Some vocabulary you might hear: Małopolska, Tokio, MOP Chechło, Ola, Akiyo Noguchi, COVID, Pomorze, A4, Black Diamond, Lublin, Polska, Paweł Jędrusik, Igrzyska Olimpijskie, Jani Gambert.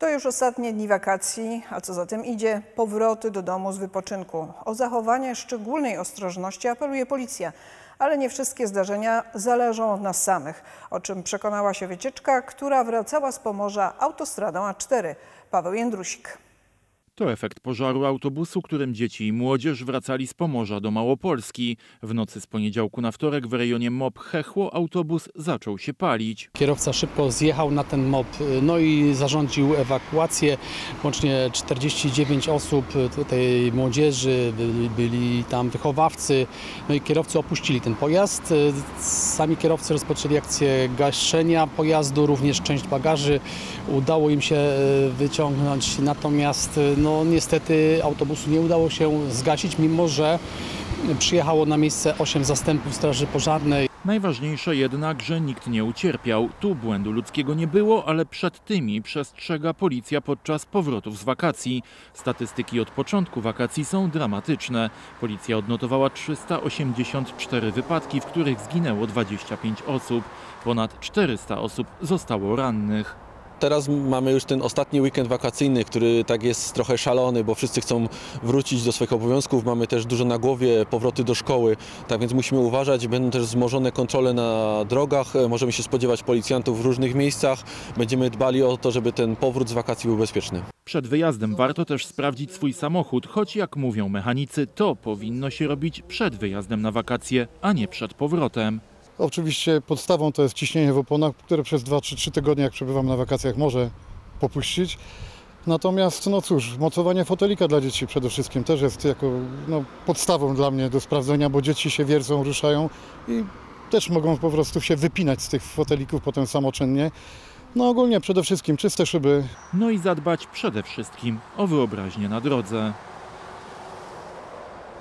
To już ostatnie dni wakacji, a co za tym idzie, powroty do domu z wypoczynku. O zachowanie szczególnej ostrożności apeluje policja, ale nie wszystkie zdarzenia zależą od nas samych, o czym przekonała się wycieczka, która wracała z Pomorza autostradą A4. Paweł Jędrusik. To efekt pożaru autobusu, którym dzieci i młodzież wracali z Pomorza do Małopolski. W nocy z poniedziałku na wtorek w rejonie MOP Chechło autobus zaczął się palić. Kierowca szybko zjechał na ten MOP, no i zarządził ewakuację. Łącznie 49 osób tej młodzieży, byli tam wychowawcy. No i kierowcy opuścili ten pojazd. Sami kierowcy rozpoczęli akcję gaszenia pojazdu, również część bagaży udało im się wyciągnąć, natomiast no niestety autobusu nie udało się zgasić, mimo że przyjechało na miejsce 8 zastępów Straży Pożarnej. Najważniejsze jednak, że nikt nie ucierpiał. Tu błędu ludzkiego nie było, ale przed tymi przestrzega policja podczas powrotów z wakacji. Statystyki od początku wakacji są dramatyczne. Policja odnotowała 384 wypadki, w których zginęło 25 osób. Ponad 400 osób zostało rannych. Teraz mamy już ten ostatni weekend wakacyjny, który tak jest trochę szalony, bo wszyscy chcą wrócić do swoich obowiązków. Mamy też dużo na głowie, powroty do szkoły, tak więc musimy uważać. Będą też wzmożone kontrole na drogach, możemy się spodziewać policjantów w różnych miejscach. Będziemy dbali o to, żeby ten powrót z wakacji był bezpieczny. Przed wyjazdem warto też sprawdzić swój samochód, choć jak mówią mechanicy, to powinno się robić przed wyjazdem na wakacje, a nie przed powrotem. Oczywiście podstawą to jest ciśnienie w oponach, które przez 2-3 tygodnie, jak przebywam na wakacjach, może popuścić. Natomiast, no cóż, mocowanie fotelika dla dzieci przede wszystkim też jest jako podstawą dla mnie do sprawdzenia, bo dzieci się wierzą, ruszają i też mogą po prostu się wypinać z tych fotelików potem samoczynnie. No ogólnie przede wszystkim czyste szyby. No i zadbać przede wszystkim o wyobraźnię na drodze.